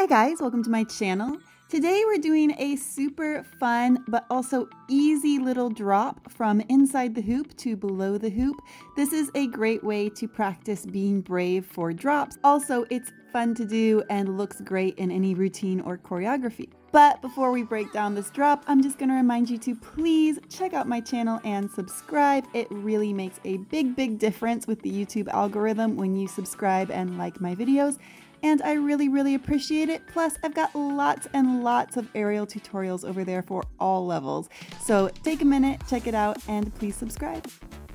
Hi guys, welcome to my channel. Today we're doing a super fun but also easy little drop from inside the hoop to below the hoop. This is a great way to practice being brave for drops. Also, it's fun to do and looks great in any routine or choreography. But before we break down this drop, I'm just going to remind you to please check out my channel and subscribe. It really makes a big difference with the YouTube algorithm when you subscribe and like my videos. And I really appreciate it. Plus, I've got lots and lots of aerial tutorials over there for all levels. So take a minute, check it out, and please subscribe.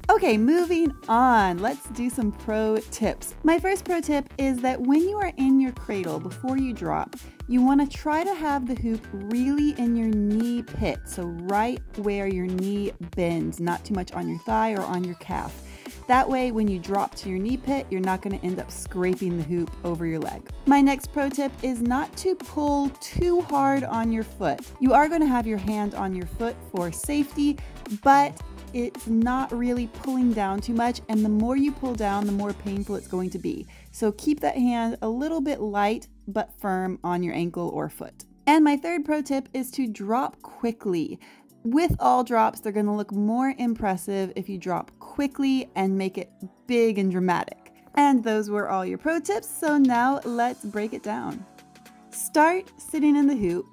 Okay, moving on, let's do some pro tips. My first pro tip is that when you are in your cradle before you drop, you want to try to have the hoop really in your knee pit, so right where your knee bends, not too much on your thigh or on your calf. That way, when you drop to your knee pit, you're not going to end up scraping the hoop over your leg. My next pro tip is not to pull too hard on your foot. You are going to have your hand on your foot for safety, but it's not really pulling down too much, and the more you pull down, the more painful it's going to be. So keep that hand a little bit light but firm on your ankle or foot. And my third pro tip is to drop quickly. With all drops, they're going to look more impressive if you drop quickly and make it big and dramatic. And those were all your pro tips, so now let's break it down. Start sitting in the hoop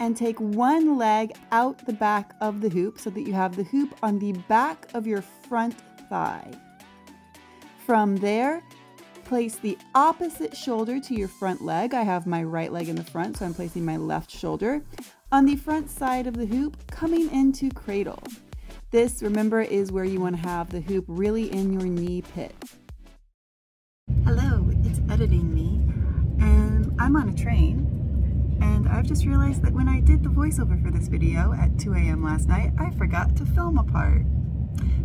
and take one leg out the back of the hoop so that you have the hoop on the back of your front thigh. From there, place the opposite shoulder to your front leg. I have my right leg in the front, so I'm placing my left shoulder on the front side of the hoop, coming into cradle. This, remember, is where you want to have the hoop really in your knee pit. Hello, it's editing me, and I'm on a train, and I've just realized that when I did the voiceover for this video at 2 a.m. last night, I forgot to film a part.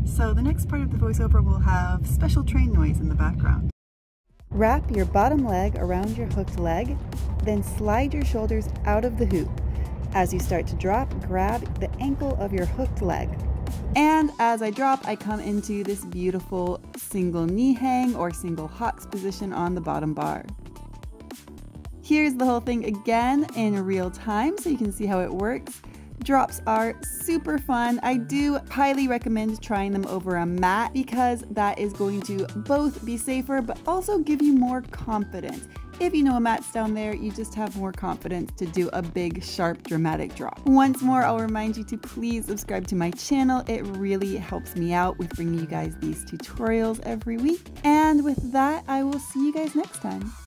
So the next part of the voiceover will have special train noise in the background. Wrap your bottom leg around your hooked leg, then slide your shoulders out of the hoop. As you start to drop, grab the ankle of your hooked leg. And as I drop, I come into this beautiful single knee hang or single hocks position on the bottom bar. Here's the whole thing again in real time so you can see how it works. Drops are super fun. I do highly recommend trying them over a mat because that is going to both be safer but also give you more confidence. If you know a mat's down there, you just have more confidence to do a big, sharp, dramatic drop. Once more, I'll remind you to please subscribe to my channel. It really helps me out with bringing you guys these tutorials every week. And with that, I will see you guys next time.